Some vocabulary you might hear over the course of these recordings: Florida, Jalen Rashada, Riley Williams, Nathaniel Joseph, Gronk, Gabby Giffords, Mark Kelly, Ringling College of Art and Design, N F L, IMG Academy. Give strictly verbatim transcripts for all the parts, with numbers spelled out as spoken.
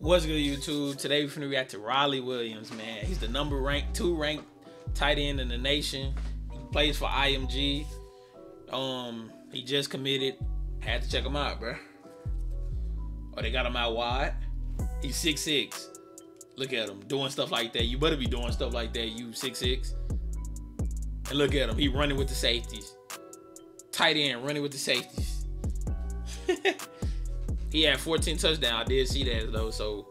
What's good, YouTube? Today we're gonna react to Riley Williams, man. He's the number ranked, two ranked tight end in the nation. He plays for I M G. Um, he just committed. Had to check him out, bro. Oh, they got him out wide. He's six six. Look at him doing stuff like that. You better be doing stuff like that. You six six. And look at him. He running with the safeties. Tight end running with the safeties. He had fourteen touchdowns. I did see that though. So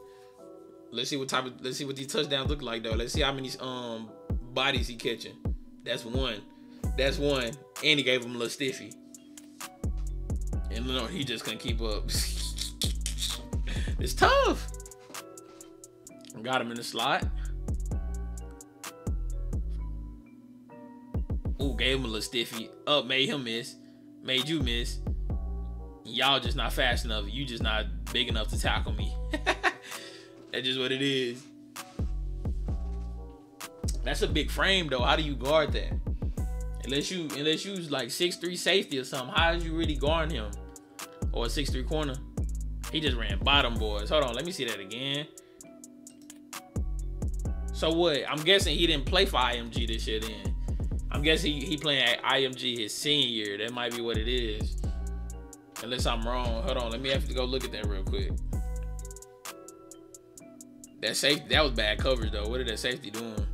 let's see what type of let's see what these touchdowns look like though. Let's see how many um bodies he catching. That's one. That's one. And he gave him a little stiffy. And no, he just couldn't keep up. It's tough. Got him in the slot. Ooh, gave him a little stiffy. Up, made him miss. Made you miss. Y'all just not fast enough. You just not big enough to tackle me. That's just what it is. That's a big frame though. How do you guard that? Unless you unless you like six three safety or something. How is you really guarding him? Or a six three corner. He just ran bottom boys. Hold on, let me see that again. So what? I'm guessing he didn't play for I M G this year then. I'm guessing he, he playing at I M G his senior year. That might be what it is. Unless I'm wrong. Hold on, let me have to go look at that real quick. That safety, that was bad coverage though. What did that safety doing?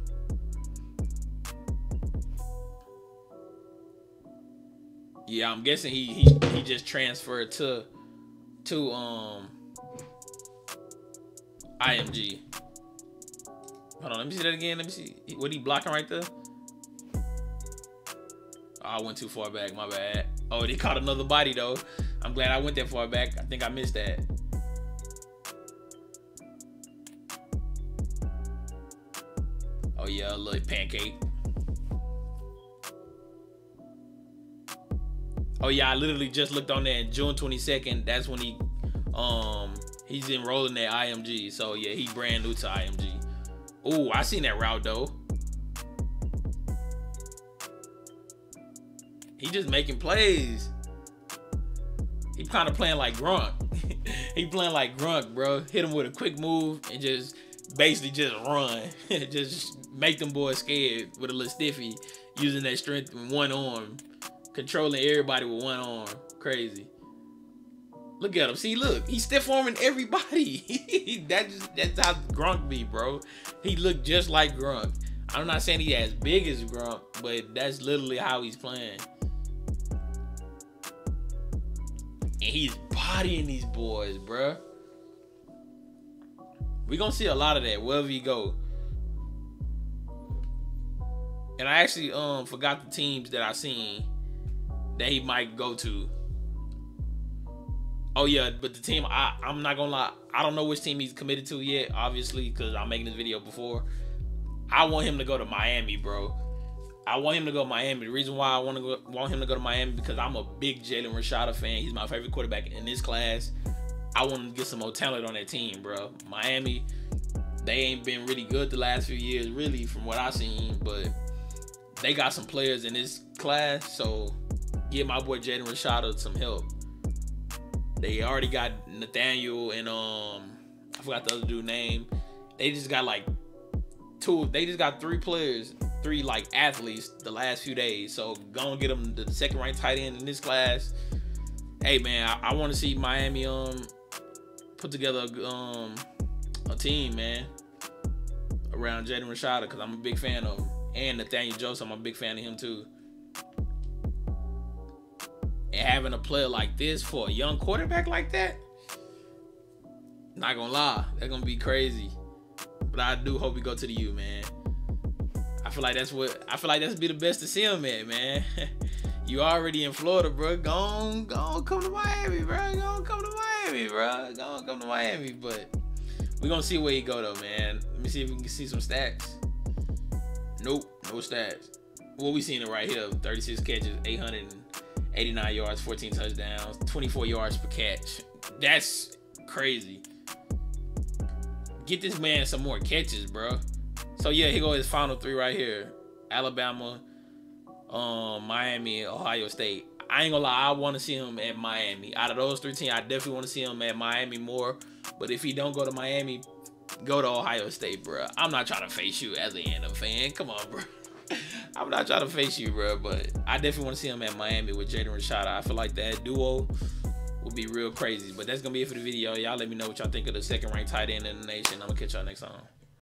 Yeah, I'm guessing he he he just transferred to to um I M G. Hold on, let me see that again. Let me see what he blocking right there. Oh, I went too far back. My bad. Oh, they caught another body though. I'm glad I went that far back. I think I missed that. Oh yeah, a little pancake. Oh yeah, I literally just looked on there. June twenty-second. That's when he, um, he's enrolling at I M G. So yeah, he brand new to I M G. Ooh, I seen that route though. He just making plays. He kind of playing like Gronk. He playing like Gronk, bro. Hit him with a quick move and just basically just run. Just make them boys scared with a little stiffy, using that strength in one arm, controlling everybody with one arm. Crazy. Look at him. See, look, he's stiff arming everybody. that just that's how Gronk be, bro. He looked just like Gronk. I'm not saying he as big as Gronk, but that's literally how he's playing. And he's bodying these boys, bruh. We're going to see a lot of that wherever you go. And I actually um forgot the teams that I seen that he might go to. Oh, yeah, but the team, I, I'm not going to lie. I don't know which team he's committed to yet, obviously, because I'm making this video before. I want him to go to Miami, bro. I want him to go to Miami. The reason why I want to go, want him to go to Miami because I'm a big Jalen Rashada fan. He's my favorite quarterback in this class. I want him to get some more talent on that team, bro. Miami, they ain't been really good the last few years, really, from what I've seen. But they got some players in this class, so give my boy Jalen Rashada some help. They already got Nathaniel and um, I forgot the other dude's name. They just got like two. They just got three players. Three like athletes the last few days, so gonna get them the second ranked tight end in this class. Hey man, I, I want to see Miami um put together um a team, man, around Jalen Rashada because I'm a big fan of him, and Nathaniel Joseph. I'm a big fan of him too. And having a player like this for a young quarterback like that, not gonna lie, that's gonna be crazy. But I do hope we go to the U, man. I feel like that's what I feel like that's be the best to see him at, man. You already in Florida, bro. Go on, go on, come to Miami, bro. Go on, come to Miami, bro. Go on, come to Miami. But we're gonna see where he go though, man. Let me see if we can see some stats. Nope, no stats. Well, we seen it right here. thirty-six catches, eight hundred eighty-nine yards, fourteen touchdowns, twenty-four yards per catch. That's crazy. Get this man some more catches, bro. So yeah, here go his final three right here: Alabama, um, Miami, Ohio State. I ain't gonna lie, I want to see him at Miami. Out of those three teams, I definitely want to see him at Miami more. But if he don't go to Miami, go to Ohio State, bro. I'm not trying to face you as an N F L fan. Come on, bro. I'm not trying to face you, bro. But I definitely want to see him at Miami with Jalen Rashada. I feel like that duo will be real crazy. But that's going to be it for the video. Y'all let me know what y'all think of the second-ranked tight end in the nation. I'm going to catch y'all next time.